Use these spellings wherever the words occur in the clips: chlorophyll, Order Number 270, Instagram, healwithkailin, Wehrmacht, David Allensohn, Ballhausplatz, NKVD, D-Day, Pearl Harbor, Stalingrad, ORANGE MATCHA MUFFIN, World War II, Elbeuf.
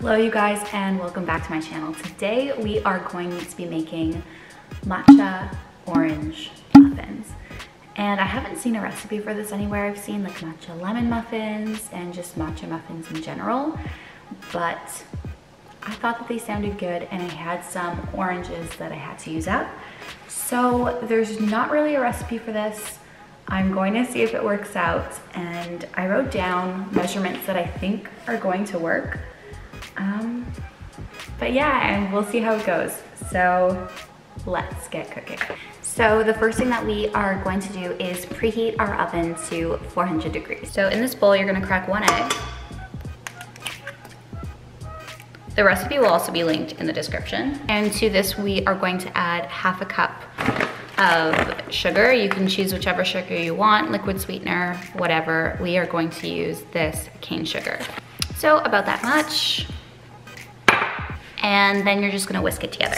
Hello you guys, and welcome back to my channel. Today we are going to be making matcha orange muffins. And I haven't seen a recipe for this anywhere. I've seen like matcha lemon muffins and just matcha muffins in general, but I thought that they sounded good and I had some oranges that I had to use up. So there's not really a recipe for this. I'm going to see if it works out, and I wrote down measurements that I think are going to work. But yeah, and we'll see how it goes. So let's get cooking. So the first thing that we are going to do is preheat our oven to 400 degrees. So in this bowl, you're gonna crack one egg. The recipe will also be linked in the description. And to this, we are going to add half a cup of sugar. You can choose whichever sugar you want, liquid sweetener, whatever. We are going to use this cane sugar. So about that much. And then you're just gonna whisk it together.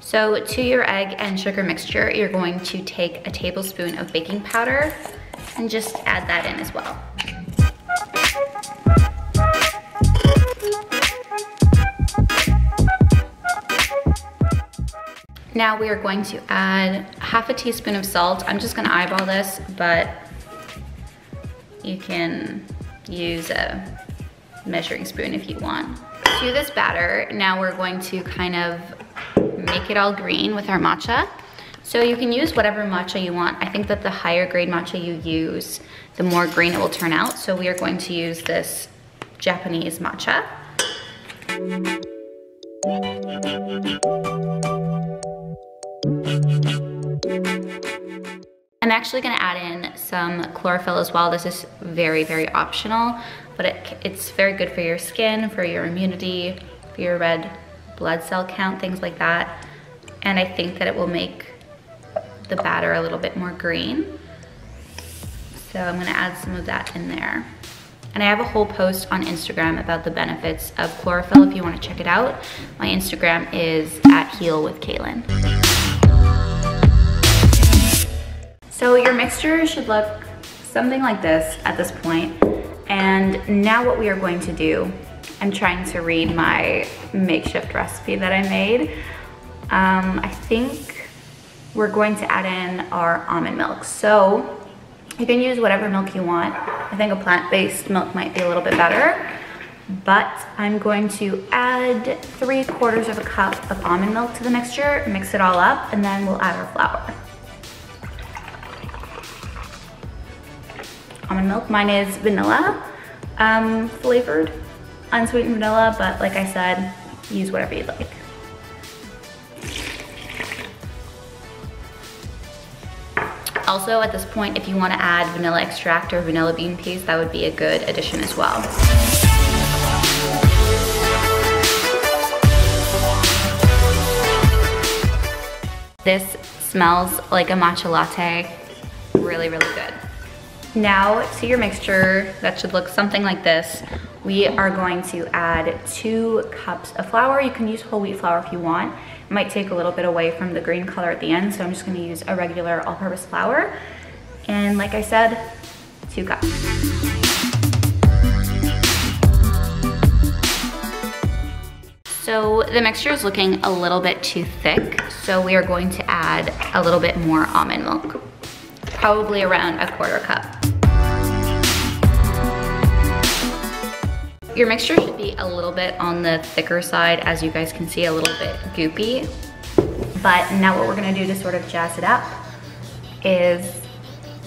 So to your egg and sugar mixture, you're going to take a tablespoon of baking powder and just add that in as well. Now we are going to add half a teaspoon of salt. I'm just gonna eyeball this, but you can use a measuring spoon if you want. To this batter, now we're going to kind of make it all green with our matcha. So you can use whatever matcha you want. I think that the higher grade matcha you use, the more green it will turn out. So we are going to use this Japanese matcha. I'm actually gonna add in some chlorophyll as well. This is very, very optional, but it's very good for your skin, for your immunity, for your red blood cell count, things like that. And I think that it will make the batter a little bit more green. So I'm gonna add some of that in there. And I have a whole post on Instagram about the benefits of chlorophyll if you wanna check it out. My Instagram is at healwithkailin. So your mixture should look something like this at this point. And now what we are going to do, I'm trying to read my makeshift recipe that I made. I think we're going to add in our almond milk. So you can use whatever milk you want. I think a plant-based milk might be a little bit better, but I'm going to add 3/4 cup of almond milk to the mixture, mix it all up, and then we'll add our flour. Almond milk, mine is vanilla flavored, unsweetened vanilla, but like I said, use whatever you'd like. Also at this point, if you want to add vanilla extract or vanilla bean paste, that would be a good addition as well. This smells like a matcha latte, really, really good. Now to your mixture, that should look something like this. We are going to add 2 cups of flour. You can use whole wheat flour if you want. It might take a little bit away from the green color at the end, so I'm just gonna use a regular all-purpose flour. And like I said, 2 cups. So the mixture is looking a little bit too thick, so we are going to add a little bit more almond milk, probably around 1/4 cup. Your mixture should be a little bit on the thicker side, as you guys can see, a little bit goopy. But now what we're gonna do to sort of jazz it up is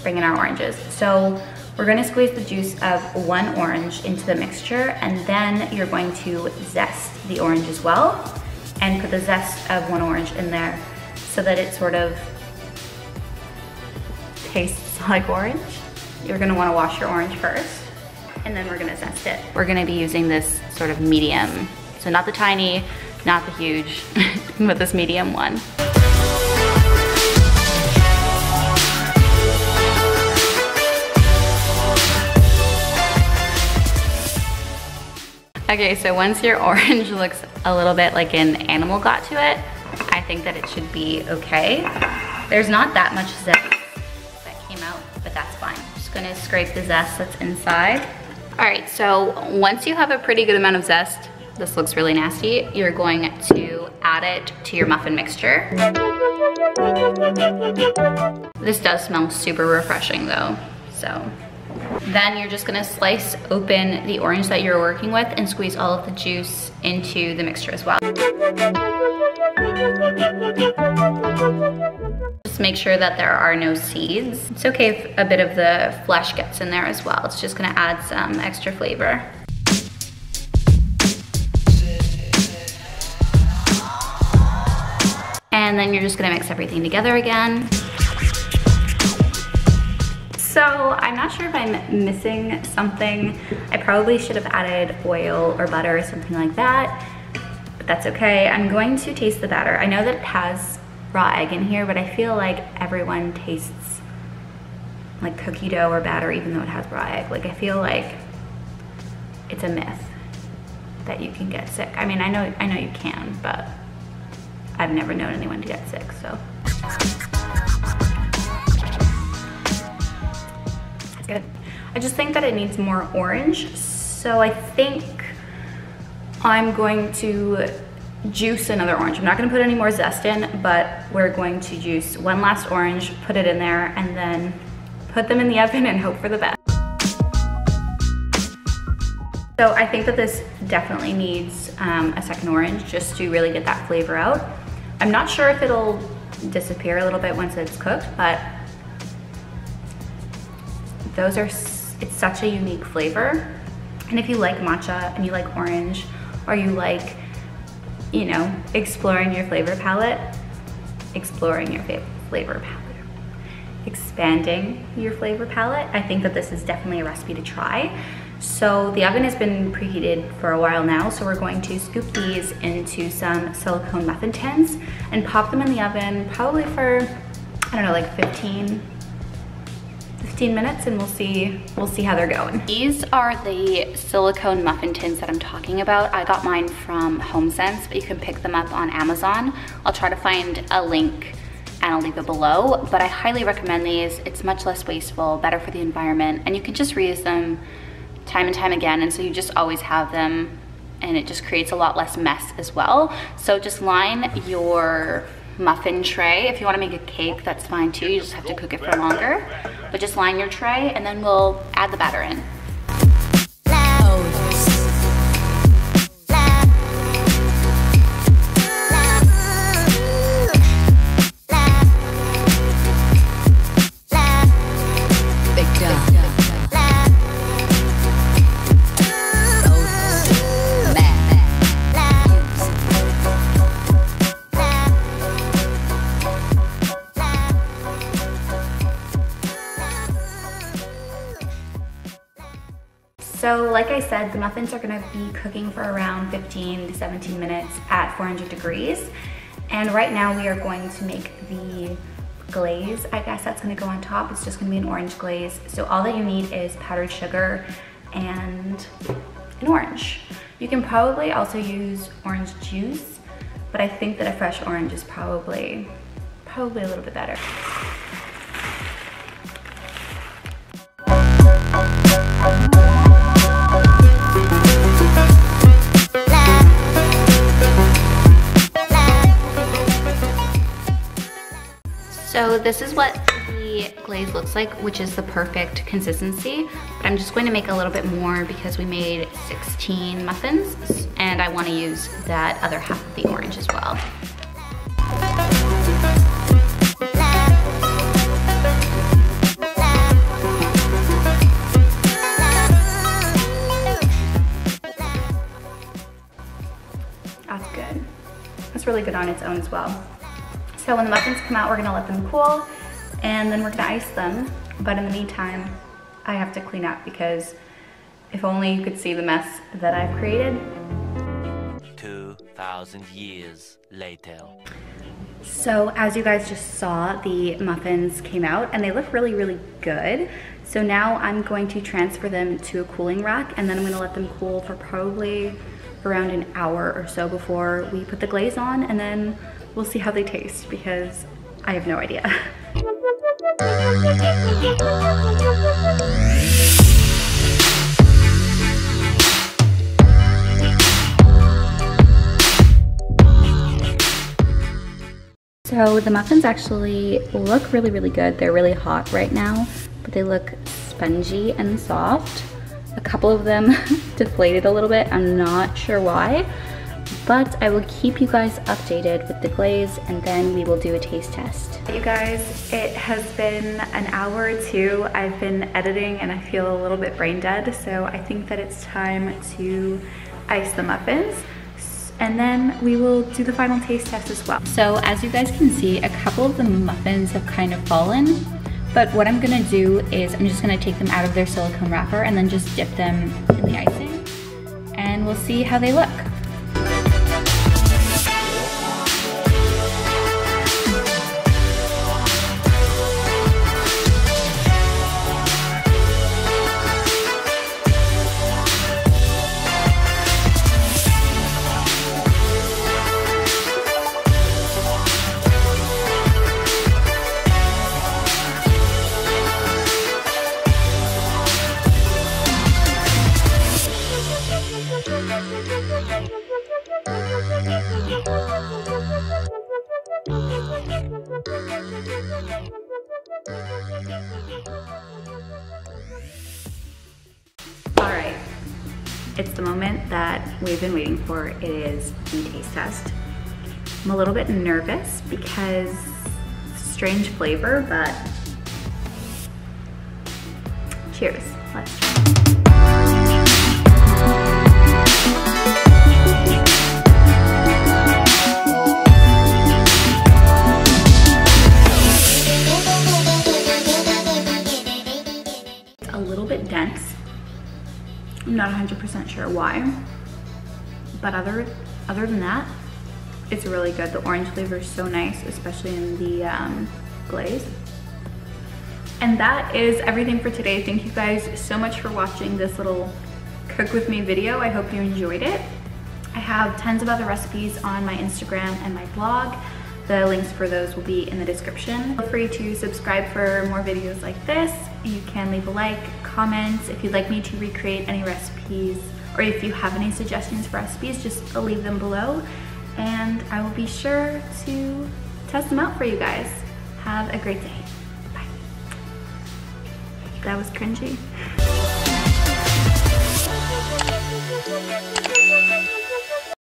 bring in our oranges. So we're gonna squeeze the juice of 1 orange into the mixture, and then you're going to zest the orange as well, and put the zest of 1 orange in there so that it sort of tastes like orange. You're gonna wanna wash your orange first, and then we're gonna zest it. We're gonna be using this sort of medium. So not the tiny, not the huge, but this medium one. Okay, so once your orange looks a little bit like an animal got to it, I think that it should be okay. There's not that much zest, but that's fine. I'm just gonna scrape the zest that's inside. All right, so once you have a pretty good amount of zest, this looks really nasty, you're going to add it to your muffin mixture. This does smell super refreshing though, so. Then you're just gonna slice open the orange that you're working with and squeeze all of the juice into the mixture as well. Just make sure that there are no seeds. It's okay if a bit of the flesh gets in there as well. It's just gonna add some extra flavor. And then you're just gonna mix everything together again. So I'm not sure if I'm missing something. I probably should have added oil or butter or something like that, but that's okay. I'm going to taste the batter. I know that it has raw egg in here, but I feel like everyone tastes like cookie dough or batter even though it has raw egg. Like I feel like it's a myth that you can get sick. I mean, I know you can, but I've never known anyone to get sick, so. That's good. I just think that it needs more orange, so I think I'm going to juice another orange. I'm not gonna put any more zest in, but we're going to juice one last orange, put it in there, and then put them in the oven and hope for the best. So I think that this definitely needs a second orange just to really get that flavor out. I'm not sure if it'll disappear a little bit once it's cooked, but those are, it's such a unique flavor. And if you like matcha and you like orange, or you like, you know, exploring your flavor palette, expanding your flavor palette, I think that this is definitely a recipe to try. So the oven has been preheated for a while now, so we're going to scoop these into some silicone muffin tins and pop them in the oven probably for, I don't know, like 15 minutes, and we'll see how they're going. These are the silicone muffin tins that I'm talking about. I got mine from HomeSense, but you can pick them up on Amazon. I'll try to find a link and I'll leave it below, but I highly recommend these. It's much less wasteful, better for the environment, and you can just reuse them time and time again, and so you just always have them, and it just creates a lot less mess as well. So just line your muffin tray. If you want to make a cake, that's fine too. You just have to cook it for longer, but just line your tray, and then we'll add the batter in. So like I said, the muffins are gonna be cooking for around 15 to 17 minutes at 400 degrees. And right now we are going to make the glaze, I guess, that's gonna go on top. It's just gonna be an orange glaze. So all that you need is powdered sugar and an orange. You can probably also use orange juice, but I think that a fresh orange is probably a little bit better. So this is what the glaze looks like, which is the perfect consistency, but I'm just going to make a little bit more because we made 16 muffins, and I want to use that other half of the orange as well. That's good. That's really good on its own as well. So when the muffins come out, we're gonna let them cool, and then we're gonna ice them. But in the meantime, I have to clean up, because if only you could see the mess that I've created. 2,000 years later. So as you guys just saw, the muffins came out and they look really, really good. So now I'm going to transfer them to a cooling rack, and then I'm gonna let them cool for probably around an hour or so before we put the glaze on, and then we'll see how they taste because I have no idea. So the muffins actually look really, really good. They're really hot right now, but they look spongy and soft. A couple of them deflated a little bit. I'm not sure why, but I will keep you guys updated with the glaze and then we will do a taste test. You guys, it has been an hour or two. I've been editing and I feel a little bit brain dead, so I think that it's time to ice the muffins. And then we will do the final taste test as well. So as you guys can see, a couple of the muffins have kind of fallen, but what I'm gonna do is I'm just gonna take them out of their silicone wrapper and then just dip them in the icing, and we'll see how they look. Alright, it's the moment that we've been waiting for. It is the taste test. I'm a little bit nervous because strange flavor, but cheers. Let's try. I'm not 100% sure why, but other than that, it's really good. The orange flavor is so nice, especially in the glaze. And that is everything for today. Thank you guys so much for watching this little cook with me video. I hope you enjoyed it. I have tons of other recipes on my Instagram and my blog. The links for those will be in the description. Feel free to subscribe for more videos like this. You can leave a like, comments. If you'd like me to recreate any recipes, or if you have any suggestions for recipes, just leave them below and I will be sure to test them out for you guys. Have a great day. Bye. That was cringy.